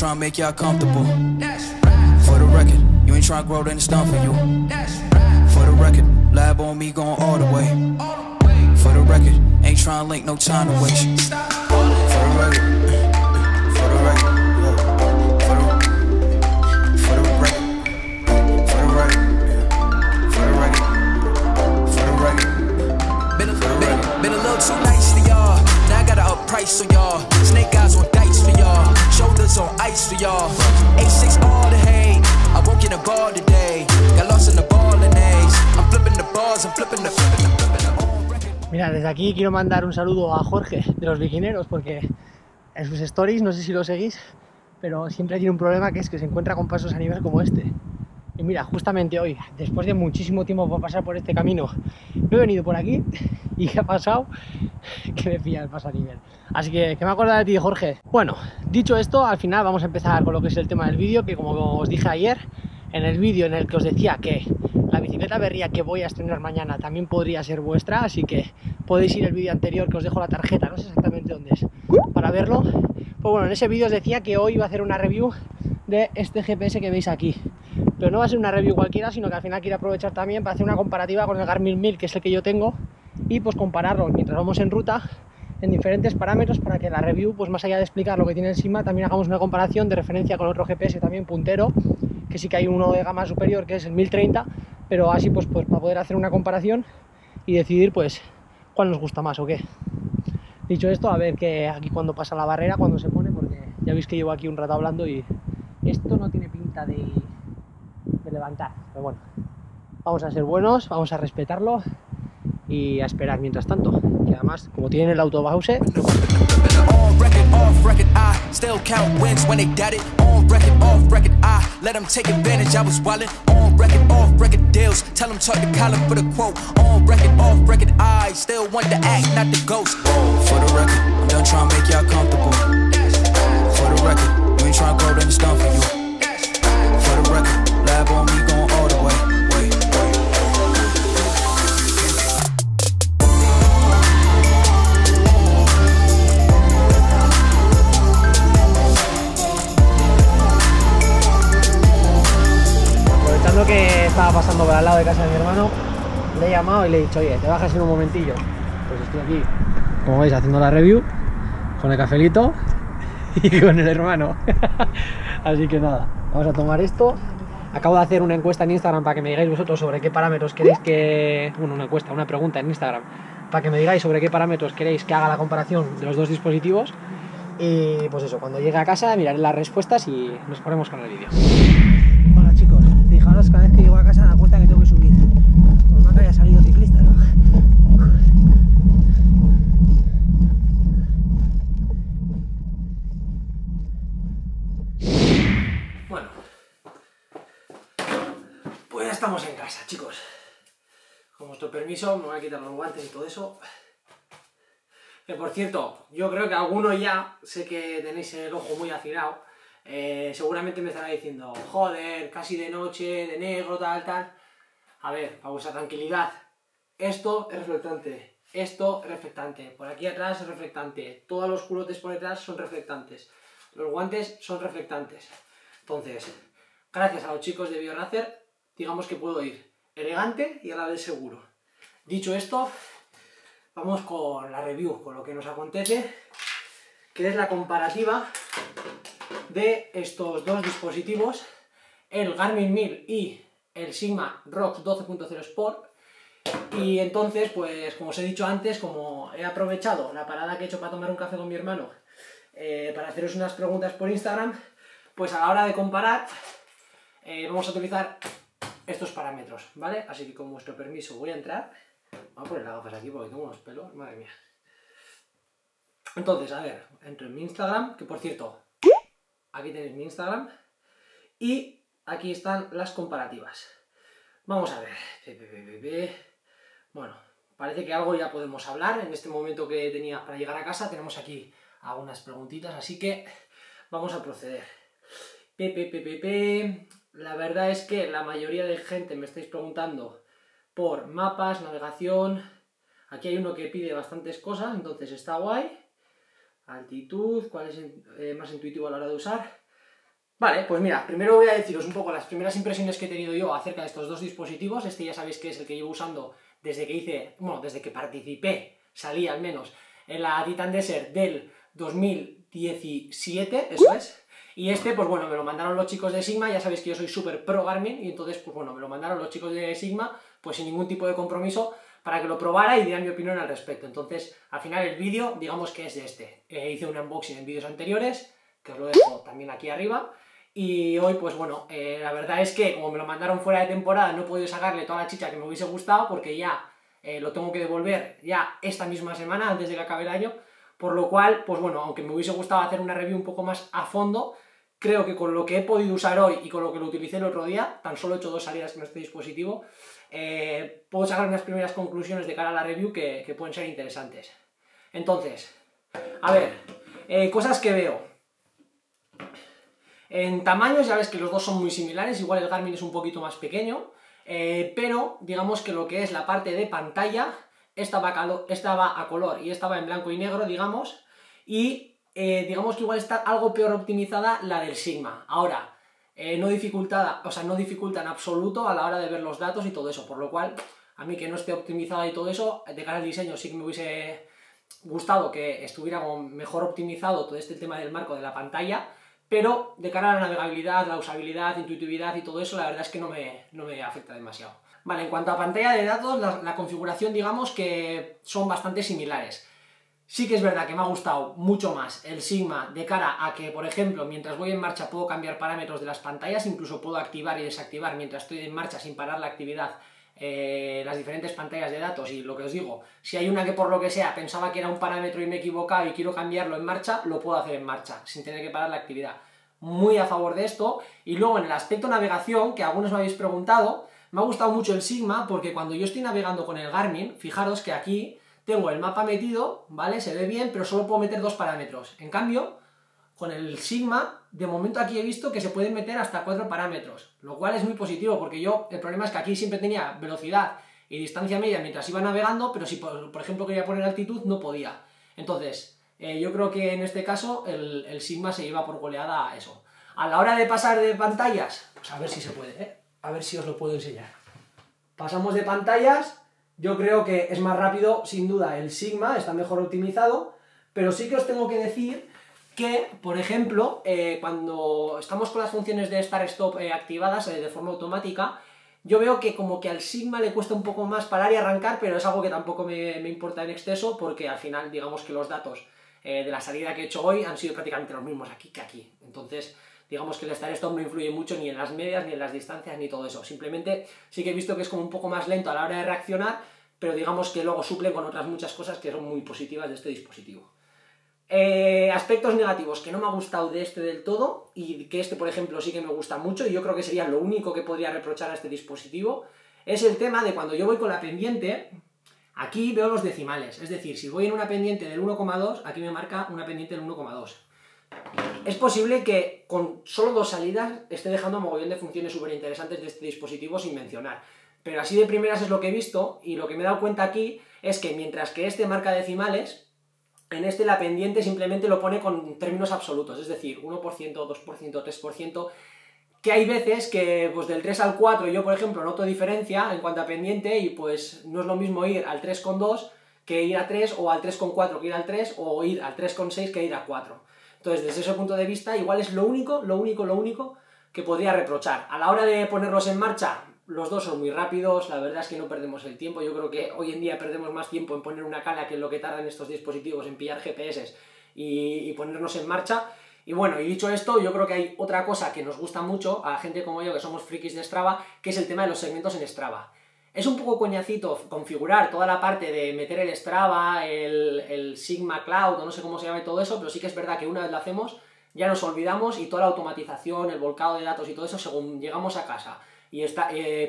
trying to make y'all comfortable. For the record, you ain't trying to grow, then it's done for you. For the record, lab on me going all the way. For the record, ain't trying to link, no time to waste. For the record, for the record, for the record, for the record, for the record, for the record. Been a little too nice to y'all. Now I gotta up price on y'all. Snake eyes on dice for y'all. Shoulders on ice for y'all. 86 all the hate. I woke in a ball today. Got lost in the ball and A's. I'm flipping the balls, I'm flipping the Mira, desde aquí quiero mandar un saludo a Jorge de los Vigineros, porque en sus stories, no sé si lo seguís, pero siempre tiene un problema, que es que se encuentra con pasos a nivel como este. Y mira, justamente hoy, después de muchísimo tiempo por pasar por este camino, me he venido por aquí y ¿qué ha pasado? Que me pilla el paso a nivel. Así que me acuerdo de ti, Jorge. Bueno, dicho esto, al final vamos a empezar con lo que es el tema del vídeo, que como os dije ayer, en el vídeo en el que os decía que la bicicleta berría que voy a estrenar mañana también podría ser vuestra, así que podéis ir al vídeo anterior, que os dejo la tarjeta, no sé exactamente dónde es, para verlo. Pues bueno, en ese vídeo os decía que hoy iba a hacer una review de este GPS que veis aquí, pero no va a ser una review cualquiera, sino que al final quiero aprovechar también para hacer una comparativa con el Garmin 1000, que es el que yo tengo, y pues compararlos mientras vamos en ruta en diferentes parámetros, para que la review, pues más allá de explicar lo que tiene encima, también hagamos una comparación de referencia con otro GPS también puntero, que sí que hay uno de gama superior, que es el 1030, pero así pues para poder hacer una comparación y decidir pues cuál nos gusta más o qué. Dicho esto, a ver que aquí cuando pasa la barrera, cuando se pone, porque ya veis que llevo aquí un rato hablando y esto no tiene pinta de levantar, pero bueno, vamos a ser buenos, vamos a respetarlo y a esperar mientras tanto, que además como tienen el autobause. Que estaba pasando por al lado de casa de mi hermano, le he llamado y le he dicho, oye, te bajas en un momentillo. Pues estoy aquí, como veis, haciendo la review con el cafelito y con el hermano. Así que nada, vamos a tomar esto. Acabo de hacer una encuesta en Instagram para que me digáis vosotros sobre qué parámetros queréis que... Bueno, una encuesta, una pregunta en Instagram para que me digáis sobre qué parámetros queréis que haga la comparación de los dos dispositivos. Y pues eso, cuando llegue a casa miraré las respuestas y nos ponemos con el vídeo. Hola chicos, fijaros, cada vez que llego a casa la cuesta que tengo que subir. Por más que haya salido ciclista, ¿no? Bueno, pues ya estamos en casa, chicos. Con vuestro permiso me voy a quitar los guantes y todo eso. Que por cierto, yo creo que alguno ya, sé que tenéis el ojo muy afinado. Seguramente me estará diciendo, joder, casi de noche, de negro, tal, tal. A ver, para vuestra tranquilidad, esto es reflectante, esto es reflectante, por aquí atrás es reflectante, todos los culotes por detrás son reflectantes, los guantes son reflectantes. Entonces, gracias a los chicos de BioRacer, digamos que puedo ir elegante y a la vez seguro. Dicho esto, vamos con la review, con lo que nos acontece, que es la comparativa de estos dos dispositivos, el Garmin 1000 y el Sigma ROX 12.0 Sport. Y entonces, pues como os he dicho antes, como he aprovechado la parada que he hecho para tomar un café con mi hermano, para haceros unas preguntas por Instagram, pues a la hora de comparar vamos a utilizar estos parámetros, ¿vale? Así que con vuestro permiso voy a entrar. Voy a poner las gafas aquí porque tengo unos pelos, madre mía. Entonces, a ver, entro en mi Instagram, que por cierto, aquí tenéis mi Instagram y aquí están las comparativas. Vamos a ver. Bueno, parece que algo ya podemos hablar. En este momento que tenía para llegar a casa tenemos aquí algunas preguntitas, así que vamos a proceder. La verdad es que la mayoría de gente me estáis preguntando por mapas, navegación. Aquí hay uno que pide bastantes cosas, entonces está guay. Altitud, cuál es más intuitivo a la hora de usar. Vale, pues mira, primero voy a deciros un poco las primeras impresiones que he tenido yo acerca de estos dos dispositivos. Este ya sabéis que es el que llevo usando desde que hice, bueno, desde que participé, salí al menos, en la Titan Desert del 2017, eso es. Y este, pues bueno, me lo mandaron los chicos de Sigma, ya sabéis que yo soy súper pro Garmin, y entonces, pues bueno, me lo mandaron los chicos de Sigma, pues sin ningún tipo de compromiso, para que lo probara y diera mi opinión al respecto. Entonces, al final el vídeo, digamos que es de este. Hice un unboxing en vídeos anteriores, que os lo dejo también aquí arriba, y hoy, pues bueno, la verdad es que, como me lo mandaron fuera de temporada, no he podido sacarle toda la chicha que me hubiese gustado, porque ya lo tengo que devolver ya esta misma semana, antes de que acabe el año. Por lo cual, pues bueno, aunque me hubiese gustado hacer una review un poco más a fondo, creo que con lo que he podido usar hoy y con lo que lo utilicé el otro día, tan solo he hecho dos salidas con este dispositivo, puedo sacar unas primeras conclusiones de cara a la review que pueden ser interesantes. Entonces, a ver, cosas que veo. En tamaños ya ves que los dos son muy similares, igual el Garmin es un poquito más pequeño, pero digamos que lo que es la parte de pantalla... Esta va a color y esta va en blanco y negro, digamos, y digamos que igual está algo peor optimizada la del Sigma. Ahora, no dificulta en absoluto a la hora de ver los datos y todo eso, por lo cual, a mí que no esté optimizada y todo eso, de cara al diseño sí que me hubiese gustado que estuviera como mejor optimizado todo este tema del marco de la pantalla, pero de cara a la navegabilidad, la usabilidad, intuitividad y todo eso, la verdad es que no me afecta demasiado. Vale, en cuanto a pantalla de datos, la configuración, digamos que son bastante similares. Sí que es verdad que me ha gustado mucho más el Sigma de cara a que, por ejemplo, mientras voy en marcha puedo cambiar parámetros de las pantallas, incluso puedo activar y desactivar mientras estoy en marcha sin parar la actividad, las diferentes pantallas de datos. Y lo que os digo, si hay una que por lo que sea pensaba que era un parámetro y me he equivocado y quiero cambiarlo en marcha, lo puedo hacer en marcha, sin tener que parar la actividad. Muy a favor de esto. Y luego en el aspecto navegación, que algunos me habéis preguntado... Me ha gustado mucho el Sigma porque cuando yo estoy navegando con el Garmin, fijaros que aquí tengo el mapa metido, ¿vale? Se ve bien, pero solo puedo meter dos parámetros. En cambio, con el Sigma, de momento aquí he visto que se pueden meter hasta 4 parámetros, lo cual es muy positivo porque yo, el problema es que aquí siempre tenía velocidad y distancia media mientras iba navegando, pero si por ejemplo quería poner altitud, no podía. Entonces, yo creo que en este caso el Sigma se lleva por goleada a eso. A la hora de pasar de pantallas, pues a ver si se puede, ¿eh? A ver si os lo puedo enseñar. Pasamos de pantallas, yo creo que es más rápido, sin duda, el Sigma, está mejor optimizado, pero sí que os tengo que decir que, por ejemplo, cuando estamos con las funciones de Start-Stop activadas de forma automática, yo veo que como que al Sigma le cuesta un poco más parar y arrancar, pero es algo que tampoco me importa en exceso, porque al final, digamos que los datos de la salida que he hecho hoy han sido prácticamente los mismos aquí que aquí, entonces... Digamos que el Start-Stop no influye mucho ni en las medias, ni en las distancias, ni todo eso. Simplemente sí que he visto que es como un poco más lento a la hora de reaccionar, pero digamos que luego suple con otras muchas cosas que son muy positivas de este dispositivo. Aspectos negativos que no me ha gustado de este del todo, y que este, por ejemplo, sí que me gusta mucho, y yo creo que sería lo único que podría reprochar a este dispositivo, es el tema de cuando yo voy con la pendiente, aquí veo los decimales. Es decir, si voy en una pendiente del 1,2, aquí me marca una pendiente del 1,2. Es posible que con solo dos salidas esté dejando mogollón de funciones súper interesantes de este dispositivo sin mencionar, pero así de primeras es lo que he visto, y lo que me he dado cuenta aquí es que mientras que este marca decimales, en este la pendiente simplemente lo pone con términos absolutos, es decir, 1%, 2%, 3%, que hay veces que pues del 3 al 4 yo por ejemplo noto diferencia en cuanto a pendiente, y pues no es lo mismo ir al 3,2 que ir a 3, o al 3,4 que ir al 3, o ir al 3,6 que ir a 4. Entonces, desde ese punto de vista, igual es lo único que podría reprochar. A la hora de ponerlos en marcha, los dos son muy rápidos, la verdad es que no perdemos el tiempo. Yo creo que hoy en día perdemos más tiempo en poner una cala que en lo que tardan estos dispositivos en pillar GPS y ponernos en marcha. Y bueno, y dicho esto, yo creo que hay otra cosa que nos gusta mucho a gente como yo, que somos frikis de Strava, que es el tema de los segmentos en Strava. Es un poco coñacito configurar toda la parte de meter el Strava, el Sigma Cloud, o no sé cómo se llama y todo eso, pero sí que es verdad que una vez lo hacemos ya nos olvidamos, y toda la automatización, el volcado de datos y todo eso, según llegamos a casa y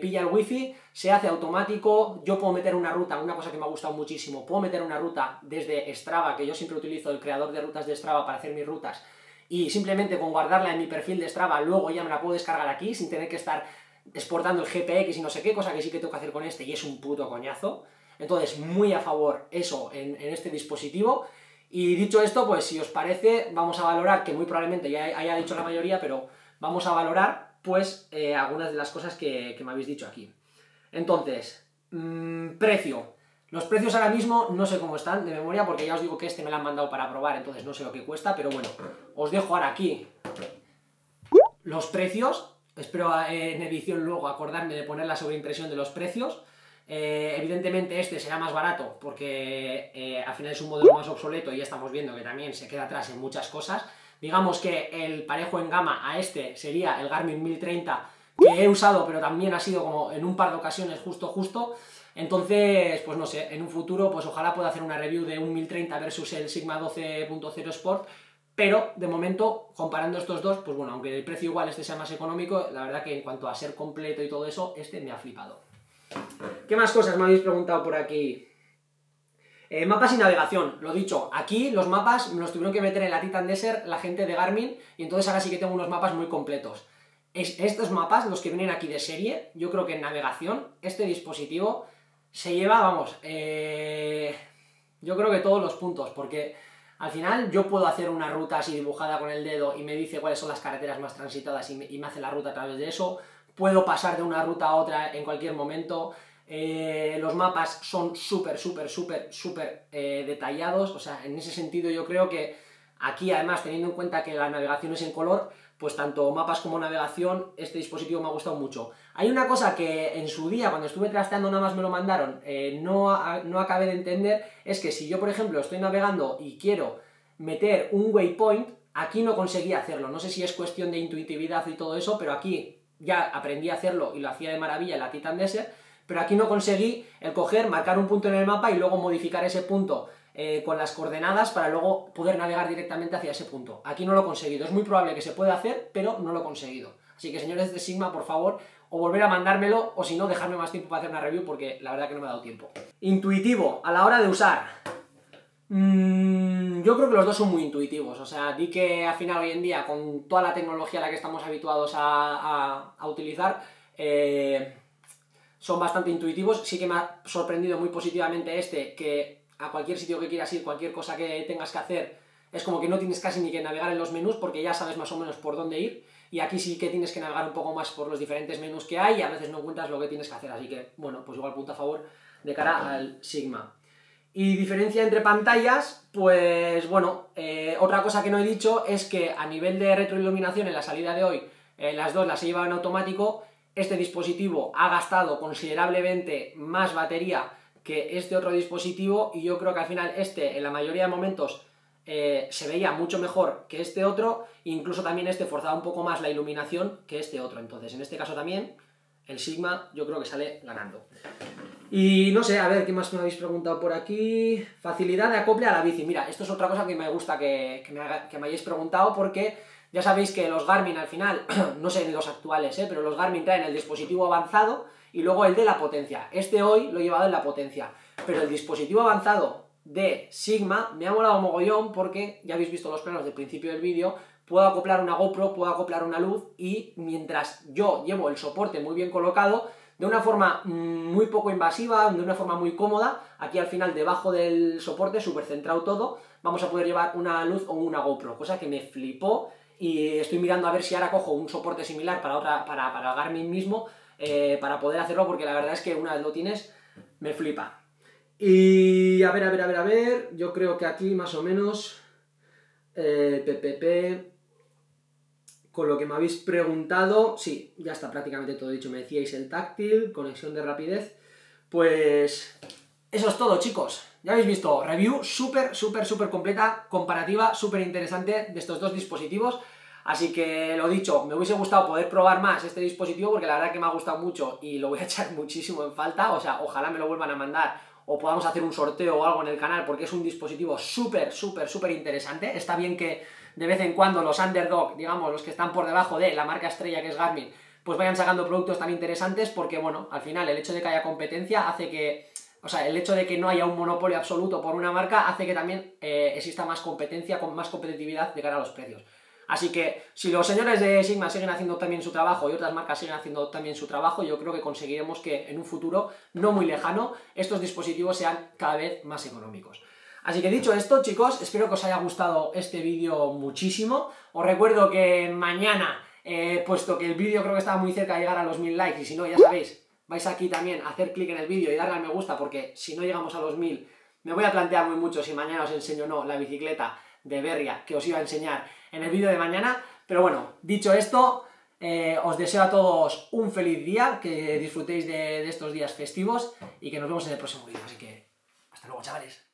pilla el wifi, se hace automático. Yo puedo meter una ruta, una cosa que me ha gustado muchísimo, puedo meter una ruta desde Strava, que yo siempre utilizo el creador de rutas de Strava para hacer mis rutas, y simplemente con guardarla en mi perfil de Strava, luego ya me la puedo descargar aquí sin tener que estar... exportando el GPX y no sé qué, cosa que sí que tengo que hacer con este, y es un puto coñazo. Entonces, muy a favor eso en este dispositivo. Y dicho esto, pues si os parece, vamos a valorar, que muy probablemente ya haya dicho la mayoría, pero vamos a valorar pues algunas de las cosas que me habéis dicho aquí. Entonces, precio. Los precios ahora mismo no sé cómo están de memoria, porque ya os digo que este me lo han mandado para probar, entonces no sé lo que cuesta, pero bueno, os dejo ahora aquí los precios. Espero en edición luego acordarme de poner la sobreimpresión de los precios. Evidentemente este será más barato porque al final es un modelo más obsoleto y ya estamos viendo que también se queda atrás en muchas cosas. Digamos que el parejo en gama a este sería el Garmin 1030, que he usado, pero también ha sido como en un par de ocasiones justo. Entonces, pues no sé, en un futuro pues ojalá pueda hacer una review de un 1030 versus el Sigma 12.0 Sport, pero de momento, comparando estos dos, pues bueno, aunque el precio igual este sea más económico, la verdad que en cuanto a ser completo y todo eso, este me ha flipado. ¿Qué más cosas me habéis preguntado por aquí? Mapas y navegación, lo dicho, aquí los mapas me los tuvieron que meter en la Titan Desert la gente de Garmin, y entonces ahora sí que tengo unos mapas muy completos. Estos mapas, los que vienen aquí de serie, yo creo que en navegación, este dispositivo se lleva, vamos, yo creo que todos los puntos, porque al final yo puedo hacer una ruta así dibujada con el dedo y me dice cuáles son las carreteras más transitadas y me hace la ruta a través de eso. Puedo pasar de una ruta a otra en cualquier momento. Los mapas son súper detallados, o sea, en ese sentido yo creo que aquí, además, teniendo en cuenta que la navegación es en color, pues tanto mapas como navegación, este dispositivo me ha gustado mucho. Hay una cosa que en su día, cuando estuve trasteando, nada más me lo mandaron, no acabé de entender, es que si yo, por ejemplo, estoy navegando y quiero meter un waypoint, aquí no conseguía hacerlo, no sé si es cuestión de intuitividad y todo eso, pero aquí ya aprendí a hacerlo y lo hacía de maravilla en la Titan Desert, pero aquí no conseguí el coger, marcar un punto en el mapa y luego modificar ese punto con las coordenadas para luego poder navegar directamente hacia ese punto. Aquí no lo he conseguido, es muy probable que se pueda hacer, pero no lo he conseguido. Así que señores de Sigma, por favor, o volver a mandármelo, o si no, dejarme más tiempo para hacer una review, porque la verdad que no me ha dado tiempo. Intuitivo, a la hora de usar. Yo creo que los dos son muy intuitivos, o sea, di que al final hoy en día, con toda la tecnología a la que estamos habituados a utilizar, son bastante intuitivos. Sí que me ha sorprendido muy positivamente este, que a cualquier sitio que quieras ir, cualquier cosa que tengas que hacer, es como que no tienes casi ni que navegar en los menús, porque ya sabes más o menos por dónde ir, y aquí sí que tienes que navegar un poco más por los diferentes menús que hay, y a veces no encuentras lo que tienes que hacer, así que, bueno, pues igual punto a favor de cara al Sigma. Y diferencia entre pantallas, pues bueno, otra cosa que no he dicho es que a nivel de retroiluminación en la salida de hoy, las dos las he llevado en automático. Este dispositivo ha gastado considerablemente más batería que este otro dispositivo, y yo creo que al final este en la mayoría de momentos se veía mucho mejor que este otro, incluso también este forzaba un poco más la iluminación que este otro, entonces en este caso también el Sigma yo creo que sale ganando. Y no sé, a ver, ¿qué más me habéis preguntado por aquí? Facilidad de acople a la bici. Mira, esto es otra cosa que me gusta que me hayáis preguntado, porque ya sabéis que los Garmin al final, no sé en los actuales, pero los Garmin traen el dispositivo avanzado y luego el de la potencia. Este hoy lo he llevado en la potencia, pero el dispositivo avanzado de Sigma me ha molado mogollón, porque ya habéis visto los planos del principio del vídeo. Puedo acoplar una GoPro, puedo acoplar una luz, y mientras yo llevo el soporte muy bien colocado, de una forma muy poco invasiva, de una forma muy cómoda, aquí al final debajo del soporte, súper centrado todo, vamos a poder llevar una luz o una GoPro, cosa que me flipó, y estoy mirando a ver si ahora cojo un soporte similar para Garmin mismo, para poder hacerlo, porque la verdad es que una vez lo tienes, me flipa. Y a ver, yo creo que aquí más o menos, con lo que me habéis preguntado, sí, ya está prácticamente todo dicho. Me decíais el táctil, conexión de rapidez, pues eso es todo, chicos. Ya habéis visto, review súper completa, comparativa, súper interesante de estos dos dispositivos. Así que, lo dicho, me hubiese gustado poder probar más este dispositivo, porque la verdad que me ha gustado mucho y lo voy a echar muchísimo en falta. O sea, ojalá me lo vuelvan a mandar o podamos hacer un sorteo o algo en el canal, porque es un dispositivo súper interesante. Está bien que de vez en cuando los underdog, digamos, los que están por debajo de la marca estrella que es Garmin, pues vayan sacando productos tan interesantes, porque, bueno, al final el hecho de que haya competencia hace que, o sea, el hecho de que no haya un monopolio absoluto por una marca hace que también exista más competencia, con más competitividad de cara a los precios. Así que si los señores de Sigma siguen haciendo también su trabajo y otras marcas siguen haciendo también su trabajo, yo creo que conseguiremos que en un futuro no muy lejano estos dispositivos sean cada vez más económicos. Así que dicho esto, chicos, espero que os haya gustado este vídeo muchísimo. Os recuerdo que mañana puesto que el vídeo creo que estaba muy cerca de llegar a los 1000 likes, y si no, ya sabéis, vais aquí también a hacer clic en el vídeo y darle al me gusta, porque si no llegamos a los 1000, me voy a plantear muy mucho si mañana os enseño o no la bicicleta de Berria que os iba a enseñar en el vídeo de mañana. Pero bueno, dicho esto, os deseo a todos un feliz día, que disfrutéis de estos días festivos y que nos vemos en el próximo vídeo. Así que, hasta luego, chavales.